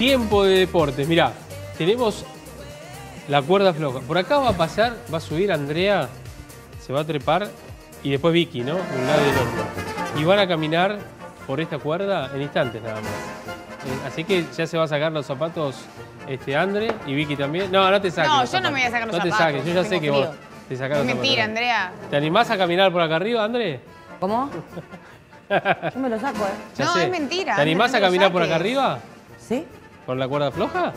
Tiempo de deportes. Mirá, tenemos la cuerda floja. Por acá va a pasar, va a subir Andrea, se va a trepar, y después Vicky, ¿no? De un lado y del otro. Y van a caminar por esta cuerda en instantes nada más. Así que ya se va a sacar los zapatos Andre y Vicky también. No, no te saques. No, yo no me voy a sacar los zapatos. No te saques, yo ya sé que vos te sacás los zapatos. Es mentira, Andrea. ¿Te animás a caminar por acá arriba, Andre? ¿Cómo? Yo me lo saco, ¿eh? No, es mentira. ¿Te animás a caminar por acá arriba? ¿Sí? ¿Por la cuerda floja?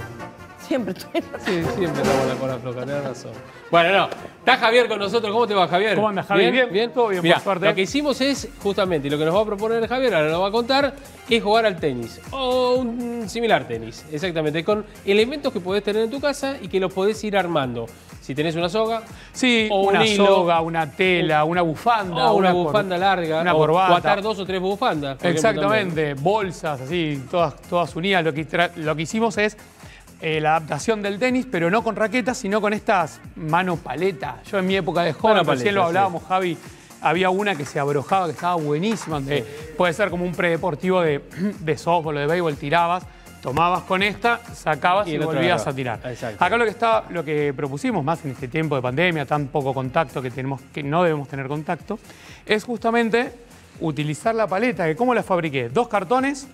Siempre estoy. Sí, siempre está con la cola floja, tenés razón. Bueno, no, está Javier con nosotros. ¿Cómo te va, Javier? ¿Cómo andas, Javier? Bien, bien, todo bien, mirá, por suerte. Lo que hicimos es, justamente, lo que nos va a proponer Javier, ahora nos va a contar, es jugar al tenis. O un similar tenis, exactamente. Con elementos que podés tener en tu casa y que los podés ir armando. Si tenés una soga. Sí, o una hilo, soga, una tela, una bufanda. O una bufanda larga. Una corbata. O atar 2 o 3 bufandas. Exactamente, ejemplo, bolsas, así, todas unidas. Lo que hicimos es la adaptación del tenis, pero no con raquetas, sino con estas mano paleta. Yo en mi época de joven, recién lo hablábamos, Javi, había una que se abrojaba, que estaba buenísima. Sí. Puede ser como un predeportivo de softball o de béisbol, tirabas, tomabas con esta, sacabas y volvías a tirar. Exacto. Acá lo que propusimos, más en este tiempo de pandemia, tan poco contacto que tenemos, que no debemos tener contacto, es justamente utilizar la paleta, que ¿cómo la fabriqué? 2 cartones.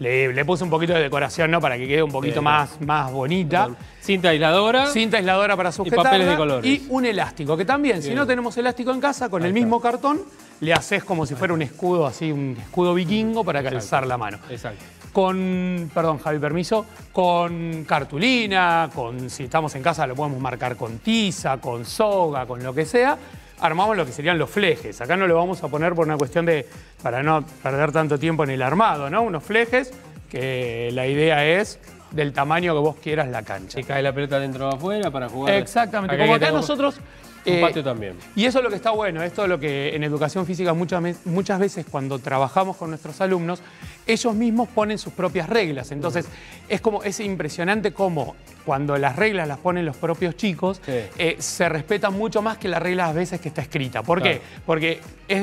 Le puse un poquito de decoración, ¿no? Para que quede un poquito más bonita. Cinta aisladora. Cinta aisladora para sujetarla. Y papeles de colores. Y un elástico, que también, si no tenemos elástico en casa, con el mismo cartón, le haces como si fuera un escudo, así, un escudo vikingo para calzar la mano. Exacto. Con, perdón, Javi, permiso, con cartulina, con, si estamos en casa lo podemos marcar con tiza, con soga, con lo que sea. Armamos lo que serían los flejes. Acá no lo vamos a poner por una cuestión de, para no perder tanto tiempo en el armado, ¿no? Unos flejes que la idea es del tamaño que vos quieras la cancha. Que cae la pelota dentro o afuera para jugar. Exactamente. Como acá nosotros. Un patio también. Y eso es lo que está bueno. Esto es lo que en educación física muchas veces cuando trabajamos con nuestros alumnos, ellos mismos ponen sus propias reglas. Entonces, es impresionante cómo cuando las reglas las ponen los propios chicos, se respetan mucho más que las reglas a veces que está escrita. ¿Por qué? Porque es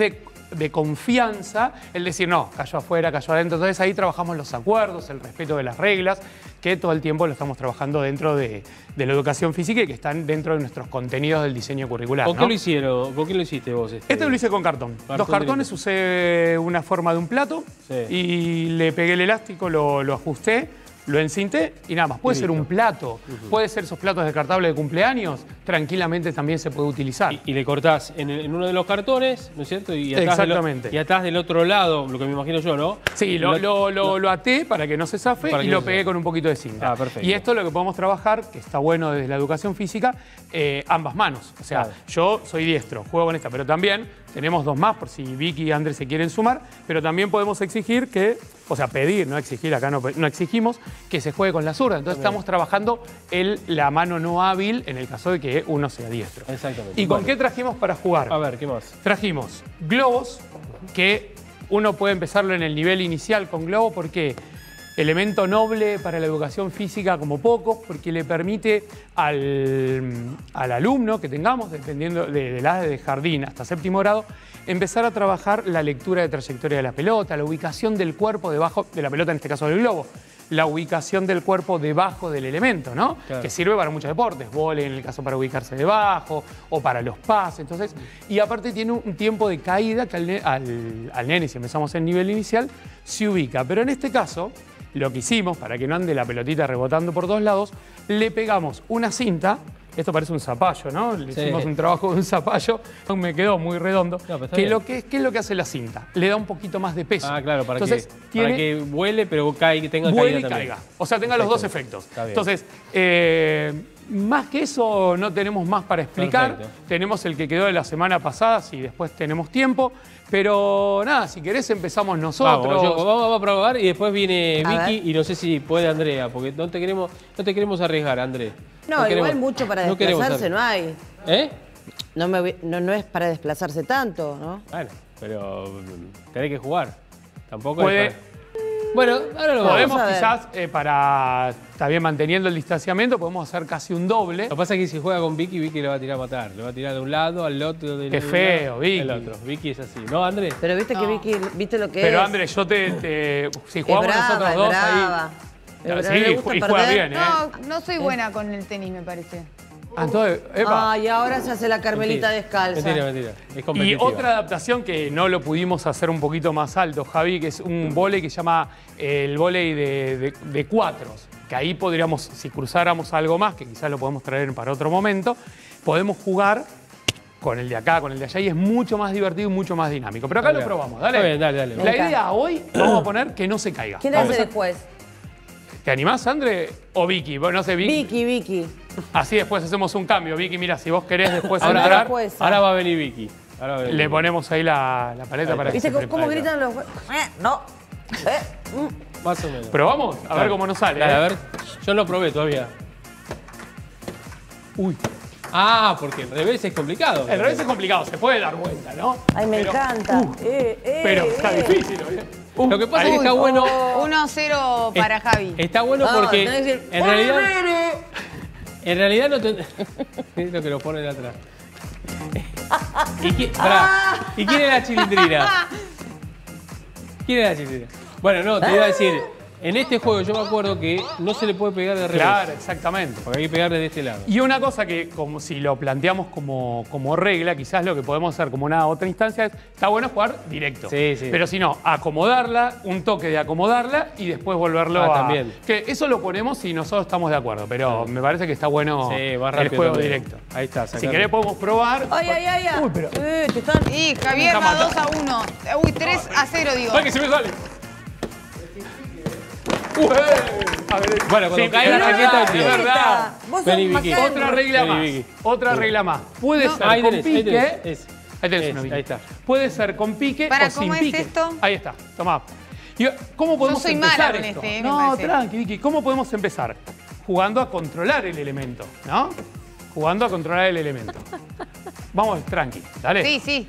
de confianza el decir, no, cayó afuera, cayó adentro. Entonces ahí trabajamos los acuerdos, el respeto de las reglas, que todo el tiempo lo estamos trabajando dentro de la educación física y que están dentro de nuestros contenidos del diseño curricular. ¿Con qué lo hicieron? ¿Con qué lo hiciste vos? Este lo hice con cartón. Dos cartones, usé una forma de un plato y le pegué el elástico, lo ajusté. Lo encinté y nada más. Puede ser un plato, puede ser esos platos descartables de cumpleaños, tranquilamente también se puede utilizar. Y le cortás en uno de los cartones, ¿no es cierto? Y atás y atás del otro lado, lo que me imagino yo, ¿no? Sí, lo até para que no se zafe y lo pegué con un poquito de cinta. Ah, perfecto. Y esto es lo que podemos trabajar, que está bueno desde la educación física, ambas manos. O sea, yo soy diestro, juego con esta, pero también tenemos 2 más por si Vicky y Andrés se quieren sumar, pero también podemos exigir que, o sea, pedir, no exigir, acá no exigimos, que se juegue con la zurda. Entonces estamos trabajando la mano no hábil en el caso de que uno sea diestro. Exactamente. ¿Y con qué trajimos para jugar? A ver, ¿qué más? Trajimos globos, que uno puede empezarlo en el nivel inicial con globo, porque elemento noble para la educación física como pocos, porque le permite al alumno que tengamos, dependiendo de la edad de jardín hasta 7º grado, empezar a trabajar la lectura de trayectoria de la pelota, la ubicación del cuerpo debajo de la pelota, en este caso del globo. La ubicación del cuerpo debajo del elemento, ¿no? Claro. Que sirve para muchos deportes, vóley en el caso para ubicarse debajo o para los pases. Entonces, y aparte tiene un tiempo de caída que al nene, si empezamos en nivel inicial, se ubica. Pero en este caso, lo que hicimos, para que no ande la pelotita rebotando por todos lados, le pegamos una cinta. Esto parece un zapallo, ¿no? Le hicimos un trabajo de un zapallo, me quedó muy redondo. No, pues ¿qué es lo que hace la cinta? Le da un poquito más de peso. Ah, claro, para que vuele, pero tenga vuele caída también. Caiga. O sea, tenga los 2 efectos. Entonces, más que eso no tenemos más para explicar. Perfecto. Tenemos el que quedó de la semana pasada, si después tenemos tiempo. Pero nada, si querés empezamos nosotros. Vamos a probar y después viene Vicky y no sé si puede Andrea, porque no te queremos arriesgar, Andrés. No, igual mucho para desplazarse no hay. ¿Eh? No es para desplazarse tanto, ¿no? Bueno, pero tenés que jugar. Tampoco puede. Bueno, ahora lo podemos quizás, para también manteniendo el distanciamiento, podemos hacer casi un doble. Lo que pasa es que si juega con Vicky, Vicky le va a tirar a matar. Le va a tirar de un lado, al otro, del otro. Qué feo, Vicky. El otro. Vicky es así. ¿No, Andrés? Pero viste que Vicky, viste lo que es. Pero Andrés, si jugamos nosotros 2 ahí. Pero sí, le gusta y juega bien, ¿eh? No soy buena con el tenis, me parece. Entonces, y ahora se hace la Carmelita descalza. Mentira. Y otra adaptación que no lo pudimos hacer un poquito más alto, Javi, que es un vóley que se llama el vóley de cuatros. Que ahí podríamos, si cruzáramos algo más, que quizás lo podemos traer para otro momento, podemos jugar con el de acá, con el de allá, y es mucho más divertido y mucho más dinámico. Pero acá lo probamos, dale. Bien, dale. La idea hoy, vamos a poner que no se caiga. ¿Quién hace después? ¿Te animás, Andre? ¿O Vicky? No sé, Vicky. Vicky. Así después hacemos un cambio. Vicky, mira, si vos querés después entrar, ahora va a venir Vicky. Le ponemos ahí la paleta para que se prepare. ¿Cómo gritan los juegos? No. Más o menos. ¿Probamos? A ver cómo nos sale. Dale, a ver. Yo no probé todavía. Uy. Ah, porque el revés es complicado. El revés es complicado, se puede dar vuelta, ¿no? Ay, me encanta. Pero está difícil, ¿no? Lo que pasa es que está bueno... 1-0 para Javi. Está bueno porque en realidad no te... es lo que lo ponen atrás. ¿Y quién es la chilindrina? ¿Quién es la chilindrina? Bueno, no, te iba a decir, en este juego yo me acuerdo que no se le puede pegar de revés. Claro, exactamente. Porque hay que pegar desde este lado. Y una cosa que, como si lo planteamos como regla, quizás lo que podemos hacer como una otra instancia es, está bueno jugar directo. Sí, sí. Pero si no, acomodarla, un toque de acomodarla y después volverlo a... también. Que eso lo ponemos si nosotros estamos de acuerdo, pero me parece que está bueno el juego también. Directo. Ahí está, si querés podemos probar. Ay. Uy, pero... te están... Y Javier va 2-1. Uy, 3-0, digo. Ay, que se me sale. Bueno, cuando cae la raqueta es verdad. Vení, Vicky. Otra regla más. Puede ser con pique. Ahí tenés uno, Vicky. Ahí está. Puede ser con pique o sin pique. ¿Cómo es esto? Ahí está, tomá. ¿Cómo podemos empezar esto? No, tranqui, Vicky. ¿Cómo podemos empezar? Jugando a controlar el elemento, ¿no? Jugando a controlar el elemento. Vamos, tranqui, dale. Sí.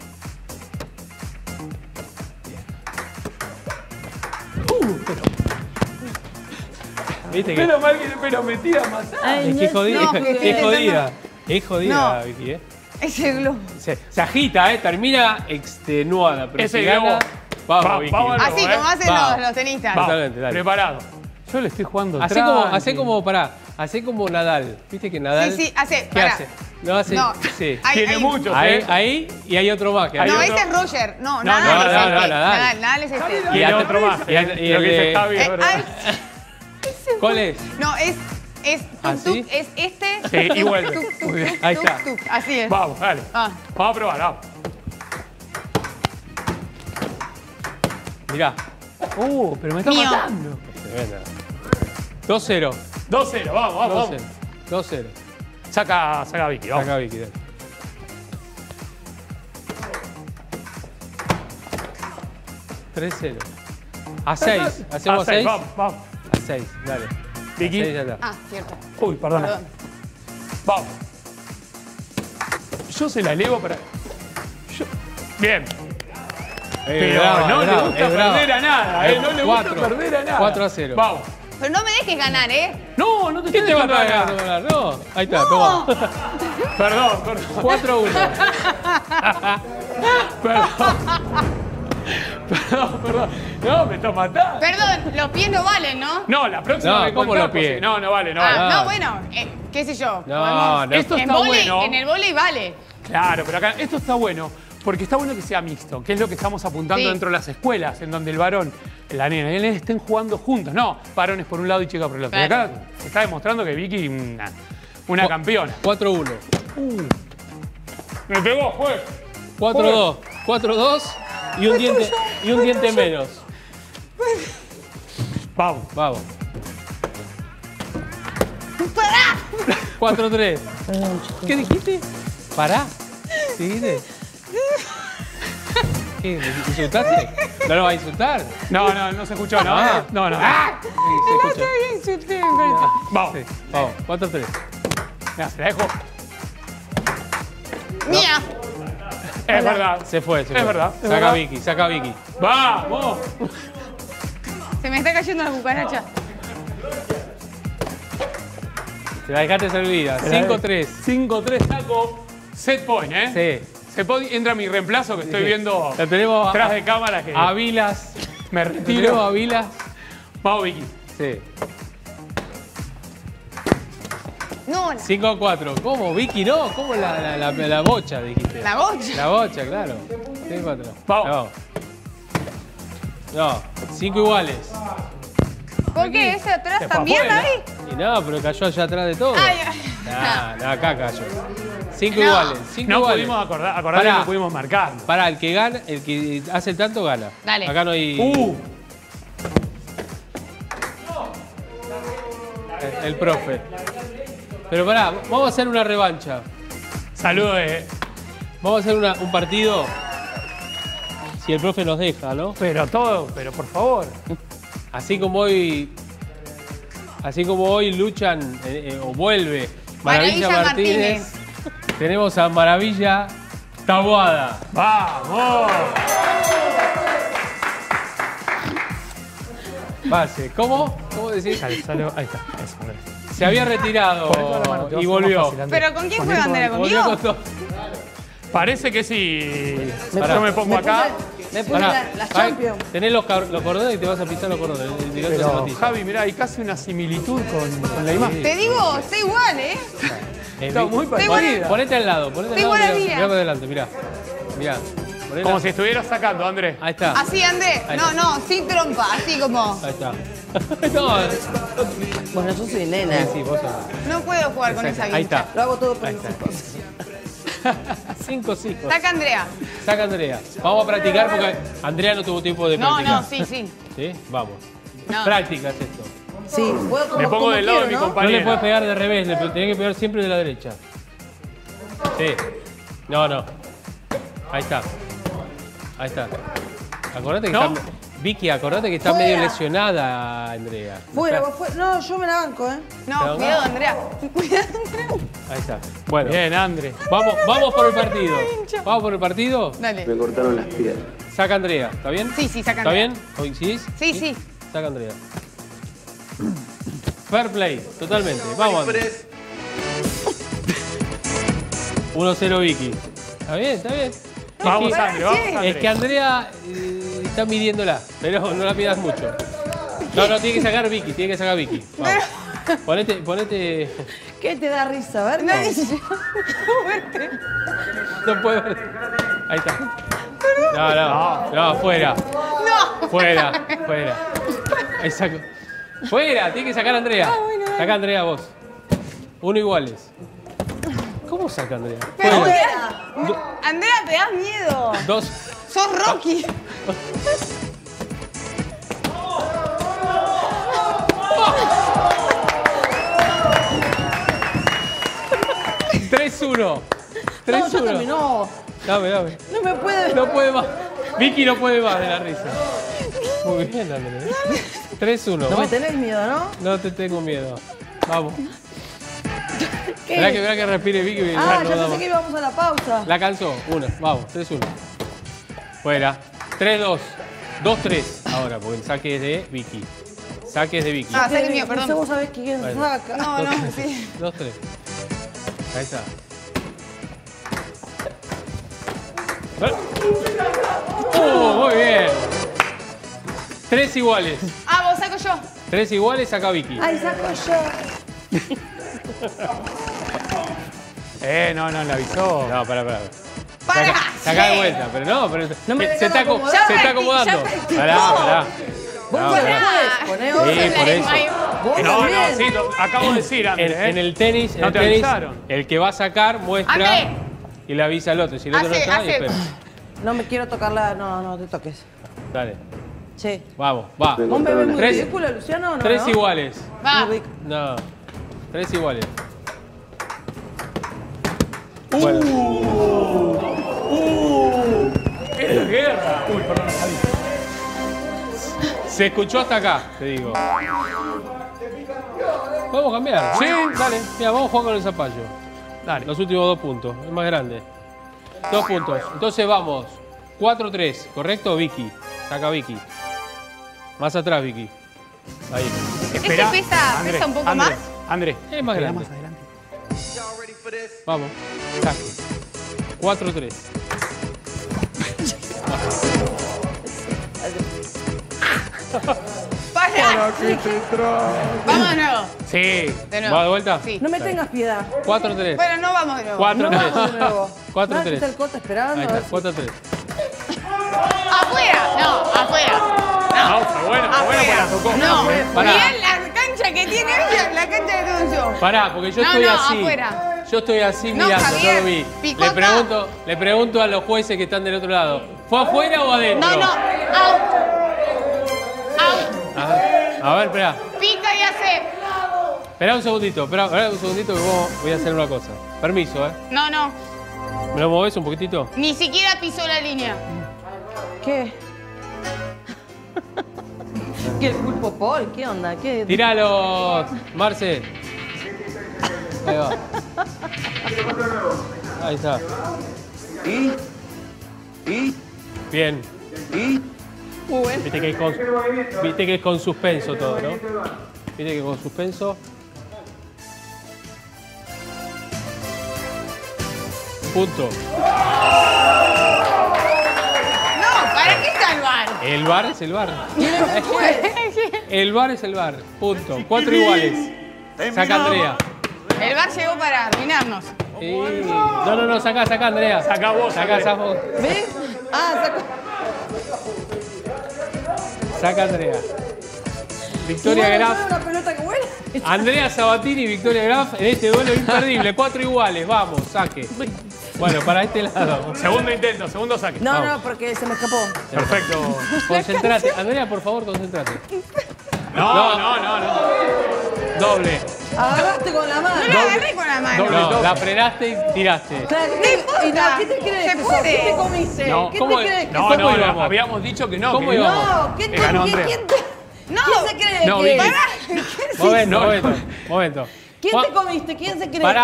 Pero mal que me tira a matar. Ay, es que es jodida, Vicky, ¿eh? Ese globo. Se agita, termina extenuada. Pero ese globo. Vamos, así como hacen los tenistas. Dale. Preparado. Yo le estoy jugando. Hacé como Nadal. ¿Viste que Nadal? Sí, hace. Sí. Tiene muchos, ahí y hay otro más. No, ese es Roger. No, Nadal es este. Y hay otro más. Y lo que dice Javi, ¿verdad? ¿Cuál es? No, es tuk-tuk, es este. Sí, y vuelve. Ahí está. Así es. Vamos, dale. Vamos a probar, vamos. Mirá. Pero me está matando. 2-0. 2-0, vamos. 2-0. Saca a Vicky, vamos. Saca a Vicky, dale. A 6. Vamos. 6, dale. Vicky. 6 ya está. Cierto. Uy, perdón. Vamos. Yo se la elevo para... Bien. Pero bravo, no le gusta perder a nada, ¿eh? No le gusta perder a nada. 4-0. Vamos. Pero no me dejes ganar, ¿eh? No, no te vas a ganar. No. Ahí está, toma. Perdón. 4-1. Perdón. No, me estás matando. Perdón, los pies no valen, ¿no? No, la próxima me como los pies. No vale. No, bueno, qué sé yo. No, esto está bueno. En el vóley vale. Claro, pero acá esto está bueno porque está bueno que sea mixto, que es lo que estamos apuntando dentro de las escuelas, en donde el varón, la nena y él estén jugando juntos. No, varones por un lado y chicas por el otro. Claro. Acá se está demostrando que Vicky una campeona. 4-1. Me pegó, juez. 4-2. 4-2. Y un diente menos. Vamos. 4-3. ¿Qué dijiste? Pará. ¿Seguiste? ¿Qué? ¿Insultaste? ¿No lo vas a insultar? No se escuchó, ¿no? No. No te insulté, perdón. Vamos. 4-3. Mira, se la dejo. Mía. Es verdad. Se fue. Es verdad. Saca a Vicky. ¡Vamos! Se me está cayendo la cucaracha. Se la dejaste servida. 5-3. 5-3, saco. Set point, ¿eh? Sí. Set point, entra mi reemplazo que estoy viendo atrás de cámara. A Vilas. Me retiro a Vilas. Vamos, Vicky. Sí. No, no. 5-4. ¿Cómo, Vicky? No, ¿cómo la bocha dijiste? ¿La bocha? La bocha, claro. 5-4. Vamos. No, 5 iguales. ¿Por qué? ¿Ese atrás también ahí? Y no, pero cayó allá atrás de todo. No, acá cayó. 5 iguales. No pudimos acordar que no pudimos marcar. Pará, el que gana, el que hace el tanto gana. Dale. Acá no hay... El profe. Pero pará, vamos a hacer una revancha. Saludos. Vamos a hacer un partido. Si el profe nos deja, ¿no? Pero por favor. Así como hoy luchan o vuelve Maravilla Martínez, tenemos a Maravilla Taboada. ¡Vamos! Base, ¿Cómo decís? Ahí está. Eso, se había retirado y volvió. ¿Pero con quién fue bandera? ¿Conmigo? Volvió. Parece que sí. Yo me pongo acá. Me puse las Champions. Tenés los cordones y te vas a pisar los cordones. Pero, Javi, mirá, hay casi una similitud con la imagen. Te digo, está igual, ¿eh? Está muy parecido. Ponete al lado. Está igual a mí. Mirá para adelante, mirá. Como si estuvieras sacando, Andrés. Ahí está. Así, Andrés. No, sin trompa. Así como... Ahí está. Bueno, yo soy nena. Sí, vos sabés. No puedo jugar con esa guincha. Ahí está. Lo hago todo por mis hijos. 5-5. Saca Andrea. Vamos a practicar porque Andrea no tuvo tiempo de practicar. No, sí. ¿Sí? Vamos. No. Prácticas esto. Sí. Me pongo del lado de mi compañero. No le puedes pegar de revés, le tenés que pegar siempre de la derecha. Sí. No. Ahí está. Acordate que está... Vicky, acordate que está medio lesionada, Andrea. Fuera. No, yo me la banco, ¿eh? No, cuidado, Andrea. Ahí está. Bueno. Bien, André. Vamos por el partido. ¿Vamos por el partido? Dale. Me cortaron las piernas. Saca Andrea, ¿está bien? Sí, saca Andrea. ¿Está bien? ¿Coincidís? Sí. Saca Andrea. Fair play, totalmente. Vamos. 1-0 Vicky. Está bien. Vamos, André, Es que Andrea... Está midiéndola, pero no la pidas mucho. No, tiene que sacar Vicky. Vamos. Ponete... ¿Qué te da risa? A ver, no puedo verte. Ahí está. No, fuera. No. Fuera. Ahí saco. Fuera, tiene que sacar a Andrea. Saca a Andrea vos. 1 iguales. ¿Cómo saca a Andrea? Pero Andrea, te das miedo. 2. Sos Rocky. ¡3-1! Dame. No puede más. Vicky no puede más de la risa. Muy bien, Andrea. 3-1. No me tenés miedo, ¿no? No te tengo miedo. Vamos. Verá que respire Vicky. Ya sé que íbamos a la pausa. La cansó. Vamos. 3-1. Fuera. 3-2. 2-3. Ahora, porque el saque es de Vicky. Saque mío, perdón. Vos sabés quién saca. No, sí. 2-3. Ahí está. Muy bien. 3 iguales. Vos saco yo. 3 iguales, saca Vicky. Saco yo. No, la avisó. No, pará. Sacá de vuelta, pero se está acomodando. Acabo de decir, Andrés. En el tenis, el que va a sacar muestra y le avisa al otro. Si el otro no está, espera. No me quiero tocar no te toques. Dale. Sí. Vamos, va. ¿Vos me ves muy ridículo, Luciano? 3 iguales. Va. No. 3 iguales. Bueno. ¡Esto es guerra! Uy, perdón, Javi. Se escuchó hasta acá, te digo. ¿Podemos cambiar? Sí, dale. Mira, vamos a jugar con el zapallo. Dale. Los últimos 2 puntos. Es más grande. 2 puntos. Entonces vamos. 4-3. ¿Correcto, Vicky? Saca Vicky. Más atrás, Vicky. Ahí. Espera. ¿Este pesa un poco más? Andrés. Es más grande. Más adelante. Vamos. Saque. 4-3. ¡Para! Mira que te trae. Vamos de nuevo. Sí. ¿De nuevo? ¿Vamos de vuelta? Sí. No me tengas piedad. 4-3. Bueno, no vamos de nuevo. 4-3. No vamos de nuevo. 4-3. Está el Cota esperando. Ahí está. 4-3. Afuera. No, afuera. No, afuera. No, mirá la cancha que tiene ella, la cancha que tengo yo. Pará, porque yo estoy así. No, afuera. Yo estoy así mirando, yo lo vi. Le pregunto a los jueces que están del otro lado. ¿Fue afuera o adentro? No, no. Out. Out. A ver, espera. Pica y hace. Esperá un segundito, que vos voy a hacer una cosa. Permiso, ¿eh? No, no. ¿Me lo movés un poquitito? Ni siquiera pisó la línea. ¿Qué? ¿Qué el pulpo Paul? ¿Qué onda? ¿Qué? Tíralos, Marce. Ahí va. Ahí está. ¿Y? Bien. ¿Y? Muy bueno. Viste que es con suspenso todo, ¿no? Viste que con suspenso. Punto. No, ¿para qué está el VAR? El VAR es el VAR. El VAR es el VAR. Punto. 4 iguales. Saca Andrea. El VAR llegó para arruinarnos. Sí. No, no, no, saca Andrea. Saca vos. Saca vos. ¿Ves? Ah, saca Andrea. Victoria Graf. Una pelota que vuela. Andrea Sabatini y Victoria Graf en este duelo imperdible. 4 iguales, vamos, saque. Bueno, para este lado. Segundo intento, segundo saque. No, vamos. No, porque se me escapó. Perfecto. Concentrate. Andrea, por favor, concentrate. No. Doble. Agarraste con la mano. No la agarré con la mano. No, la frenaste y tiraste. Claro, ¿qué te crees? ¿Se puede? ¿Qué te comiste? No, ¿qué te crees? ¿Cómo íbamos? Habíamos dicho que no. ¿Cómo íbamos? No, ¿qué te crees? No, ¿quién se cree? No, bien. Momento. ¿Quién te comiste? ¿Quién se cree que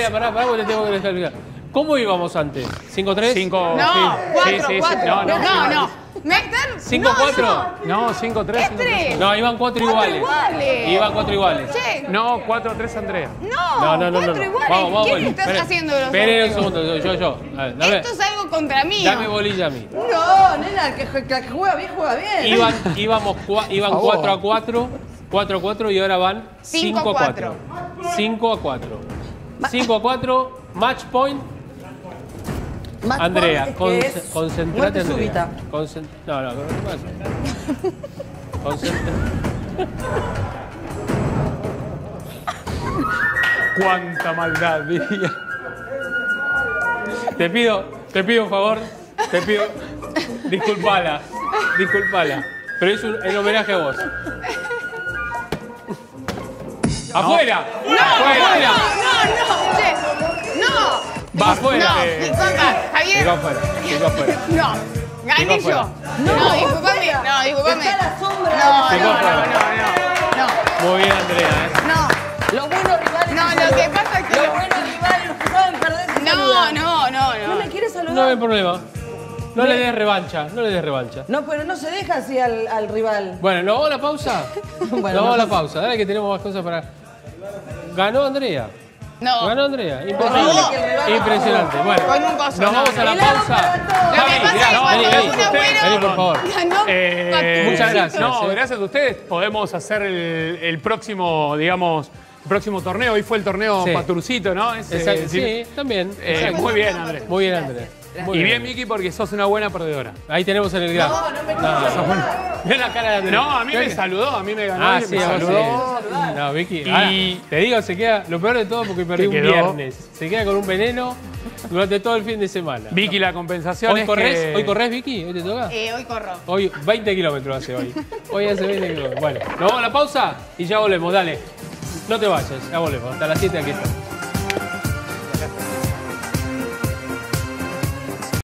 sos? Pará, porque te tengo que explicar. ¿Cómo íbamos antes? ¿5-3? 5. No, 4. No. ¿Nectar? 5-4. No, 5-3. No, iban 4 iguales. Iban 4 iguales. No, 4-3 Andrea. No. 4 iguales. Vamos, ¿quién te estás haciendo los otros? Esperen un segundo, yo. Esto es algo contra mí. Dame bolilla a mí. No, nena, que juega bien. Iban 4-4, 4-4 y ahora van 5-4. 5-4. 5-4, match point. Andrea, concentrate, Andrea. Concentrate. Cuánta maldad, diría. Te pido un favor. Disculpala. Pero es un homenaje a vos. No. ¡Afuera! ¡Afuera! ¡No! Va afuera. No, disculpa, Javier. Digo afuera. No, gané yo. No, disculpame. Está la sombra. No. Muy bien, Andrea, ¿eh? No. Los buenos rivales. No, lo que pasa es que los buenos rivales, los que saben perder. No. ¿No le quieres saludar? No hay problema. No le des revancha. No, pero no se deja así al rival. Bueno, ¿no hago la pausa? Bueno, vamos a la pausa. Dale que tenemos más cosas para... Ganó Andrea. No. Ganó Andrea. Impresionante. Bueno, nos vamos a la pausa. Vení, por favor. Muchas gracias. No, gracias a ustedes. Podemos hacer el próximo, digamos, torneo. Hoy fue el torneo Paturcito, ¿no? Exacto. Sí, también. Muy bien, Andrea. Y bien, Miki, porque sos una buena perdedora. Ahí tenemos en el graf. No me Mirá la cara de Andrea. No, a mí me saludó, a mí me ganó. Ah, sí, me saludó. No, Vicky. Y te digo, se queda, lo peor de todo porque perdí un viernes. Se queda con un veneno durante todo el fin de semana. Vicky, la compensación es que... ¿Hoy corres, Vicky? ¿Hoy te toca? Hoy corro. Hoy 20 kilómetros hace hoy. Hoy hace 20 kilómetros. Bueno, nos vamos a la pausa y ya volvemos, dale. No te vayas, ya volvemos. Hasta las 7 aquí está.